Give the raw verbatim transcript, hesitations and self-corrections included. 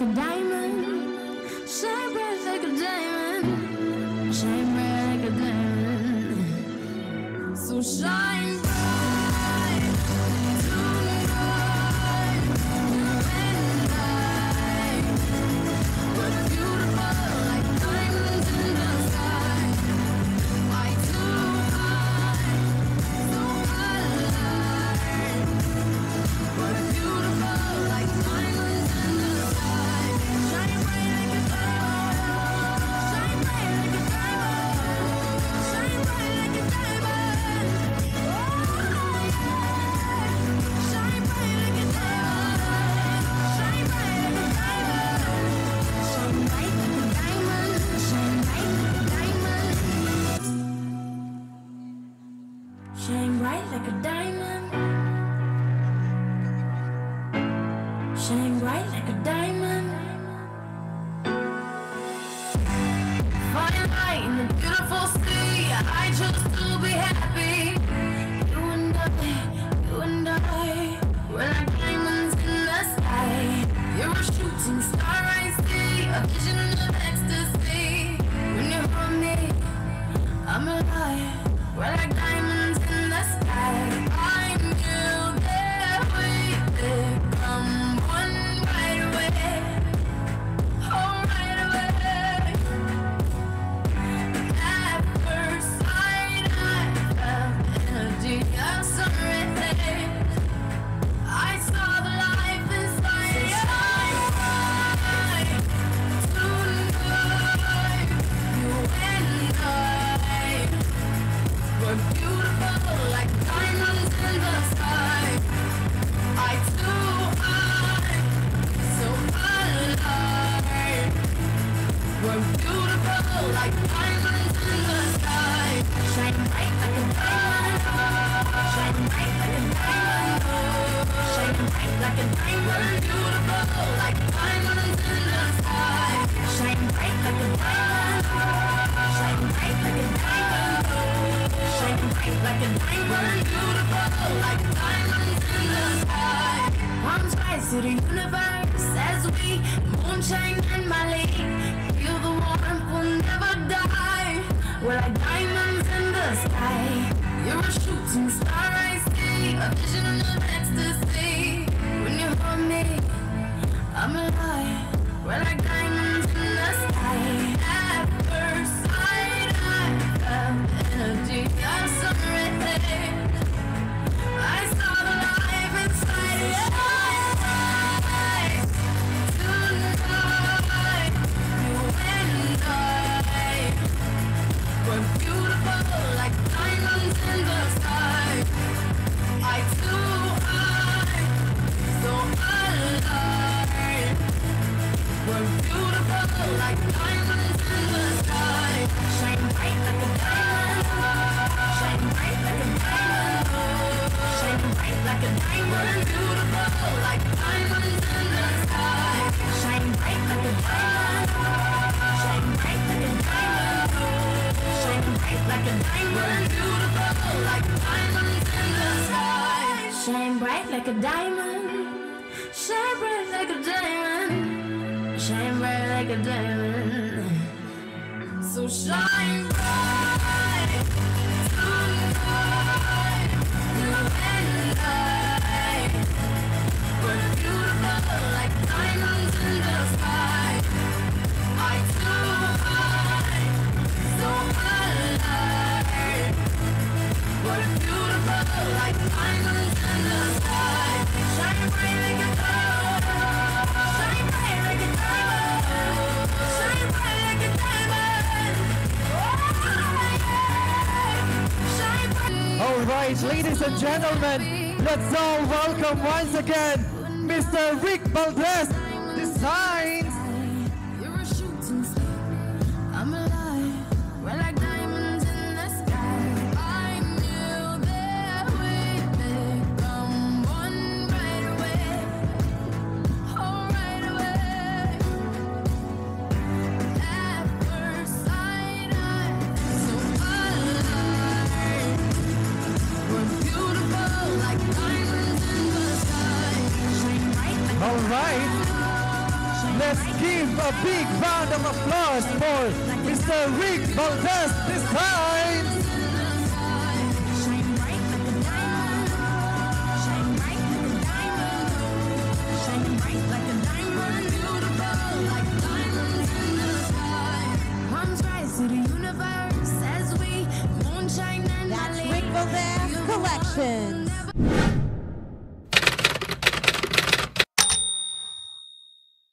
like a diamond, shine bright like a diamond, shine bright like a diamond, so shine bright. Shine bright like a diamond. Shine bright like a diamond. Fine light in the beautiful sea. I chose to be happy. You and I, you and I, we're like diamonds in the sky. You're a shooting star I see, a vision of ecstasy. When you're from me, I'm alive. We're like diamonds in the sky. I knew that we could come one right away. Oh, right away. At first sight, I felt the energy of sunrise. I saw the life inside you. Tonight, you and I. We're beautiful like diamonds in the sky. I too am so alive. We're beautiful like diamonds in the sky. Shine bright like a diamond. Shine bright like a diamond. Shine bright like a diamond. We're beautiful like diamonds in the sky. Shine bright like a diamond. Shine bright like a diamond. Shine bright like a diamond, beautiful like diamonds in the sky. Arms rise to the universe as we moonshine and Mali. Feel the warmth, we'll never die. We're like diamonds in the sky. You're a shooting star I see, a vision of ecstasy. When you're from me, I'm alive. We're like diamonds in the sky. At first sight, I felt the energy of sunrise. I saw the life inside your eyes. Tonight, you and I, we're beautiful like diamonds in the sky. I too am so alive. We're beautiful like diamonds in the sky. Shine bright like a diamond. Shine bright like a diamond. Shine bright like a diamond. Beautiful like diamonds in the sky. Shine bright like a diamond. Shine bright like a diamond. Shine bright like a diamond. Beautiful like diamonds in the sky. Shine bright like a diamond. Shine bright like a diamond. Shine bright like a diamond. So shine bright tonight, you and I. We're beautiful like diamonds in the sky. I too am so alive. We're beautiful like diamonds in the sky. Shine bright like a diamond. Shine bright like a diamond. Shine bright like a diamond. All right, ladies and gentlemen, let's all welcome once again Mister Rick Valdez Designs. You're a shooting star, I'm alive. We're like diamonds in the sky. I knew that we could come one right away. Oh, right away. At first sight, I'm so alive. We're beautiful like diamonds in the sky. Shine bright like a diamond. All right. Let's give a big round of applause for Mister Rick Valdez this time. That's Rick Valdez Collections.